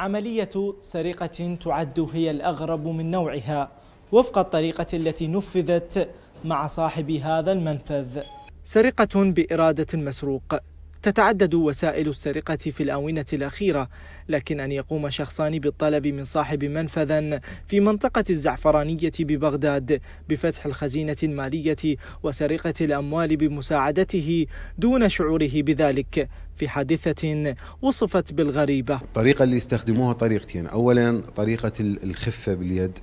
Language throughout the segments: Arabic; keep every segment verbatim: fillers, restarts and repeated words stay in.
عملية سرقة تعد هي الأغرب من نوعها وفق الطريقة التي نفذت مع صاحب هذا المنفذ. سرقة بإرادة المسروق. تتعدد وسائل السرقة في الآونة الأخيرة، لكن أن يقوم شخصان بالطلب من صاحب منفذ في منطقة الزعفرانية ببغداد بفتح الخزينة المالية وسرقة الأموال بمساعدته دون شعوره بذلك في حادثة وصفت بالغريبة. الطريقة اللي استخدموها طريقتين، أولا طريقة الخفة باليد،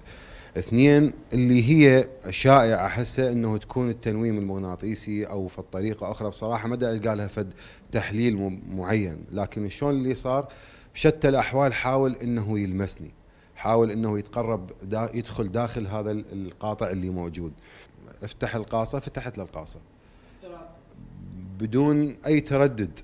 اثنين اللي هي شائعة حسة انه تكون التنويم المغناطيسي او في الطريقة اخرى، بصراحة ما القى لها فد تحليل معين، لكن شلون اللي صار بشتى الاحوال حاول انه يلمسني، حاول انه يتقرب، دا يدخل داخل هذا القاطع اللي موجود. افتح القاصة، فتحت للقاصة بدون اي تردد،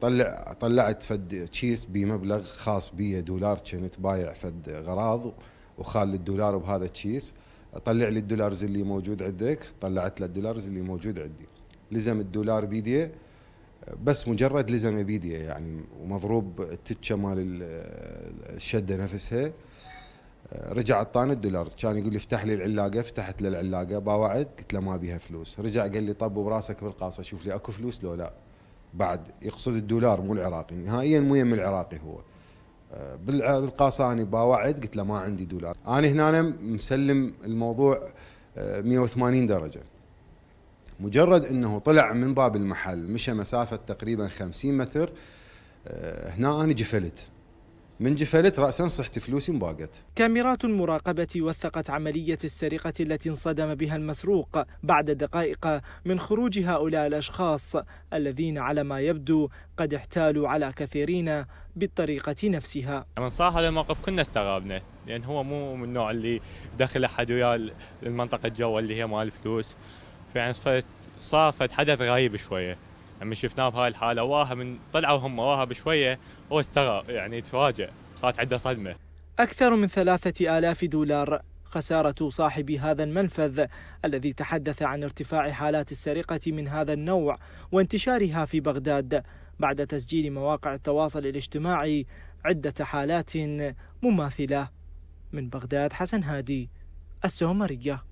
طلع طلعت فد تشيس بمبلغ خاص بي، دولار كنت بايع فد غراض وخال الدولار بهذا التشيس، طلع لي الدولارز اللي موجود عندك، طلعت له الدولارز اللي موجود عندي، لزم الدولار بيديه، بس مجرد لزم بيديه يعني، ومضروب التتشة مال الشده نفسها. رجع اعطاني الدولارز، كان يقول لي افتح لي العلاقه، فتحت له العلاقه، باوعد قلت له ما بيها فلوس، رجع قال لي طب براسك بالقاصه شوف لي اكو فلوس لو لا، بعد يقصد الدولار مو العراقي، نهائيا مو يم العراقي هو. بالقاصة أنا باوعد قلت له ما عندي دولار. أنا هنا مسلم الموضوع مئة وثمانين درجة، مجرد أنه طلع من باب المحل مشى مسافة تقريبا خمسين متر، هنا أنا جفلت، من جفلت رأسا صحت فلوسي مباقت. كاميرات المراقبة وثقت عملية السرقة التي انصدم بها المسروق بعد دقائق من خروج هؤلاء الأشخاص الذين على ما يبدو قد احتالوا على كثيرين بالطريقة نفسها. من صار هذا الموقف كنا استغربنا، لأن هو مو من النوع اللي دخل أحد ويا المنطقة الجوة اللي هي مال الفلوس، فيعني صار حدث غريب شوية. لما شفناه بهاي الحالة واها من طلعوا هم واها بشوية هو استغرب، يعني تفاجأ، صارت عنده صدمة. أكثر من ثلاثة آلاف دولار خسارة صاحب هذا المنفذ الذي تحدث عن ارتفاع حالات السرقة من هذا النوع وانتشارها في بغداد بعد تسجيل مواقع التواصل الاجتماعي عدة حالات مماثلة. من بغداد حسن هادي، السومرية.